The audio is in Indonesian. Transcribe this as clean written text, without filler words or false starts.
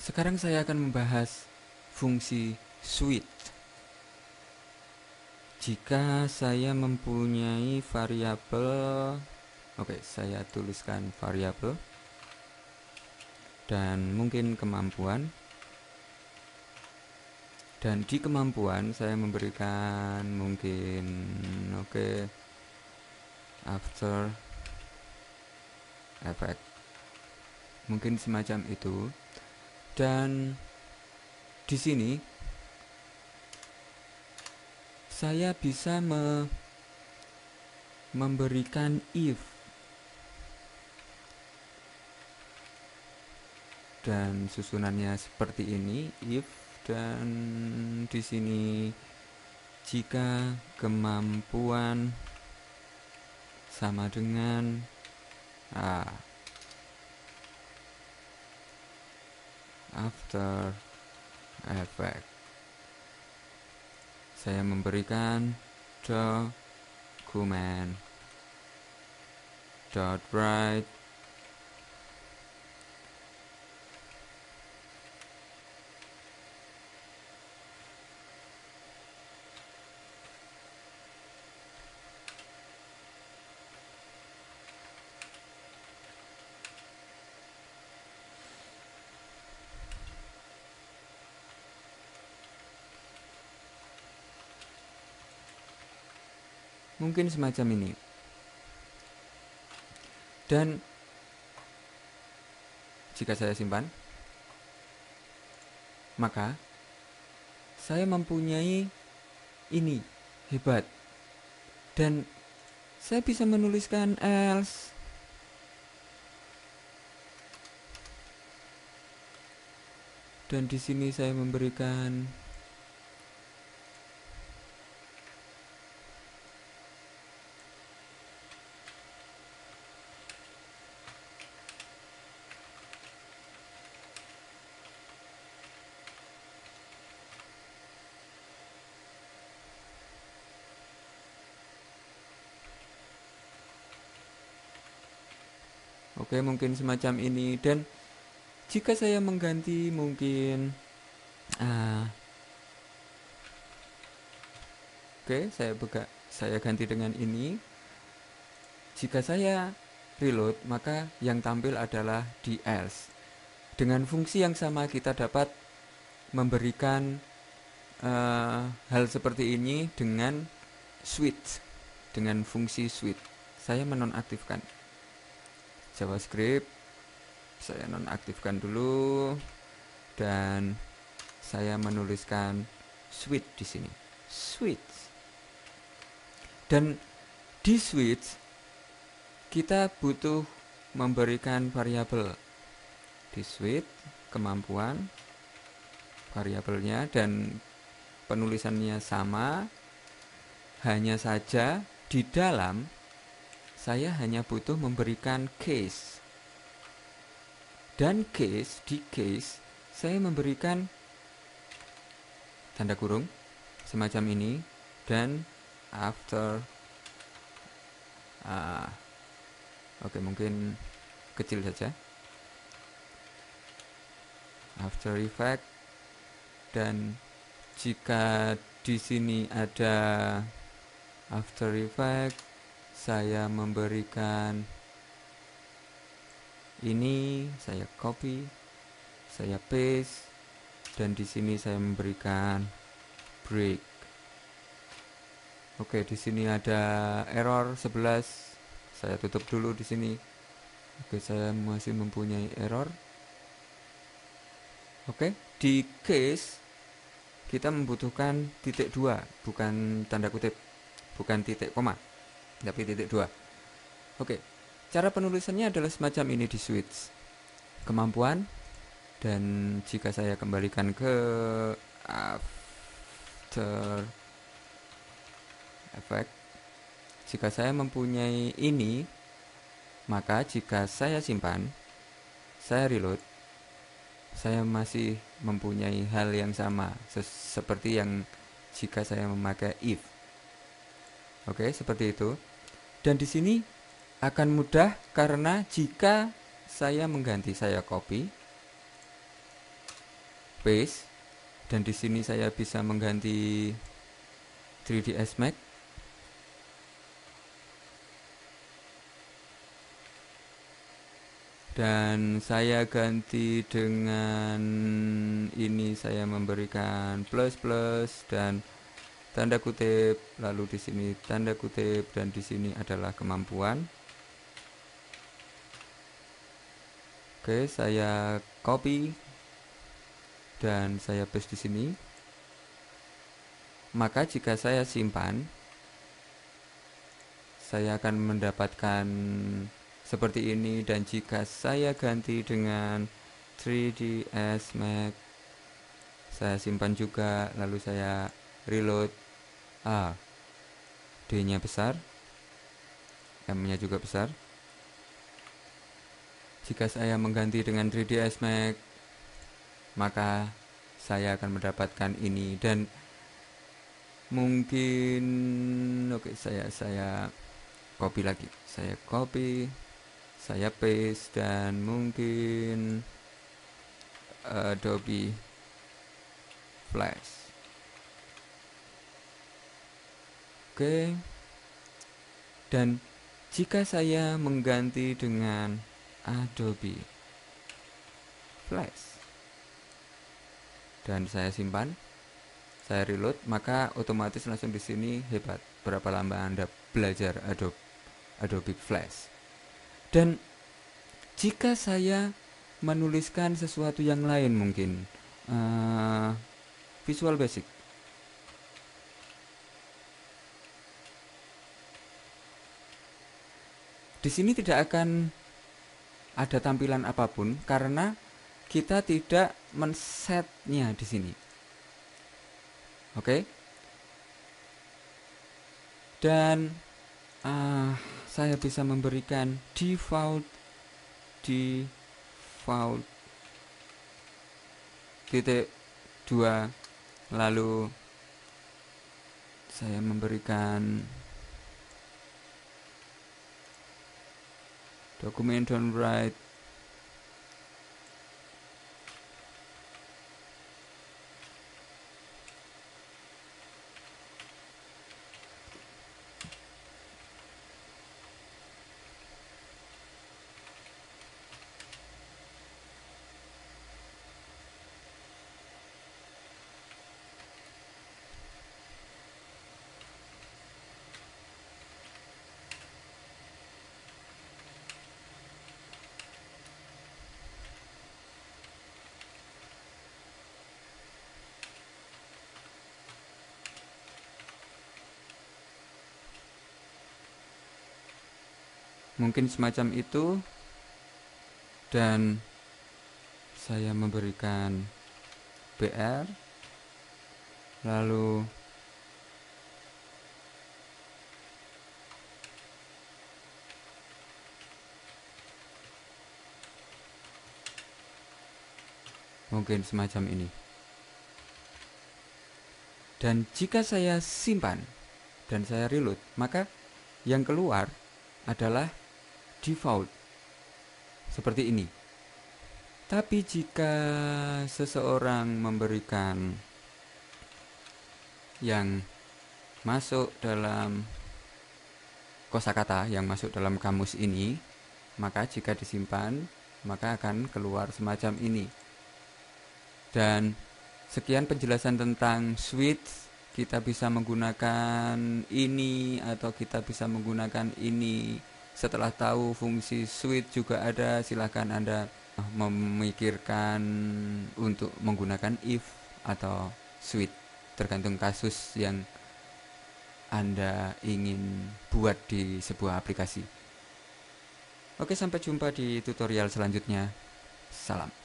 Sekarang saya akan membahas fungsi switch. Jika saya mempunyai variabel, oke, saya tuliskan variabel dan mungkin kemampuan. Dan di kemampuan saya memberikan mungkin oke, after effect, mungkin semacam itu. Dan di sini saya bisa memberikan if, dan susunannya seperti ini, if. Dan di sini jika kemampuan sama dengan after effect, saya memberikan document.write. Mungkin semacam ini. Dan jika saya simpan, maka saya mempunyai ini, hebat. Dan saya bisa menuliskan else. Dan di sini saya memberikan oke, mungkin semacam ini. Dan jika saya mengganti mungkin oke, saya ganti dengan ini. Jika saya reload, maka yang tampil adalah di else. Dengan fungsi yang sama kita dapat memberikan hal seperti ini dengan switch, dengan fungsi switch. Saya menonaktifkan JavaScript, saya nonaktifkan dulu, dan saya menuliskan switch di sini, switch. Dan di switch kita butuh memberikan variabel. Di switch kemampuan variabelnya dan penulisannya sama, hanya saja di dalam saya hanya butuh memberikan case. Dan case, di case saya memberikan tanda kurung semacam ini dan after oke, mungkin kecil saja, after effect. Dan jika di sini ada after effect, saya memberikan ini, saya copy, saya paste, dan di sini saya memberikan break. Oke, di sini ada error 11. Saya tutup dulu di sini. Oke, saya masih mempunyai error. Oke, di case kita membutuhkan titik 2, bukan tanda kutip, bukan titik koma, tapi titik 2. Oke, cara penulisannya adalah semacam ini di switch kemampuan. Dan jika saya kembalikan ke after effect, jika saya mempunyai ini, maka jika saya simpan, saya reload, saya masih mempunyai hal yang sama seperti yang jika saya memakai if. Oke, seperti itu. Dan di sini akan mudah karena jika saya mengganti, saya copy, paste, dan di sini saya bisa mengganti 3ds Max. Dan saya ganti dengan ini, saya memberikan plus plus dan tanda kutip, lalu di sini tanda kutip, dan di sini adalah kemampuan. Oke, saya copy dan saya paste di sini. Maka jika saya simpan, saya akan mendapatkan seperti ini. Dan jika saya ganti dengan 3ds Max, saya simpan juga, lalu saya reload. D nya besar, M nya juga besar. Jika saya mengganti dengan 3ds Max, maka saya akan mendapatkan ini. Dan mungkin oke, saya copy lagi, saya copy, saya paste, dan mungkin Adobe Flash. Oke. Dan jika saya mengganti dengan Adobe Flash dan saya simpan, saya reload, maka otomatis langsung di sini. Hebat, berapa lama Anda belajar Adobe Flash. Dan jika saya menuliskan sesuatu yang lain, mungkin Visual Basic. Di sini tidak akan ada tampilan apapun karena kita tidak men-setnya di sini. Oke. Dan saya bisa memberikan default .2, lalu saya memberikan dokumen downright. Mungkin semacam itu. Dan saya memberikan BR, lalu mungkin semacam ini. Dan jika saya simpan dan saya reload, maka yang keluar adalah default seperti ini. Tapi jika seseorang memberikan yang masuk dalam kosakata, yang masuk dalam kamus ini, maka jika disimpan, maka akan keluar semacam ini. Dan sekian penjelasan tentang switch. Kita bisa menggunakan ini atau kita bisa menggunakan ini. Setelah tahu fungsi switch juga ada, silahkan Anda memikirkan untuk menggunakan if atau switch, tergantung kasus yang Anda ingin buat di sebuah aplikasi. Oke, sampai jumpa di tutorial selanjutnya. Salam.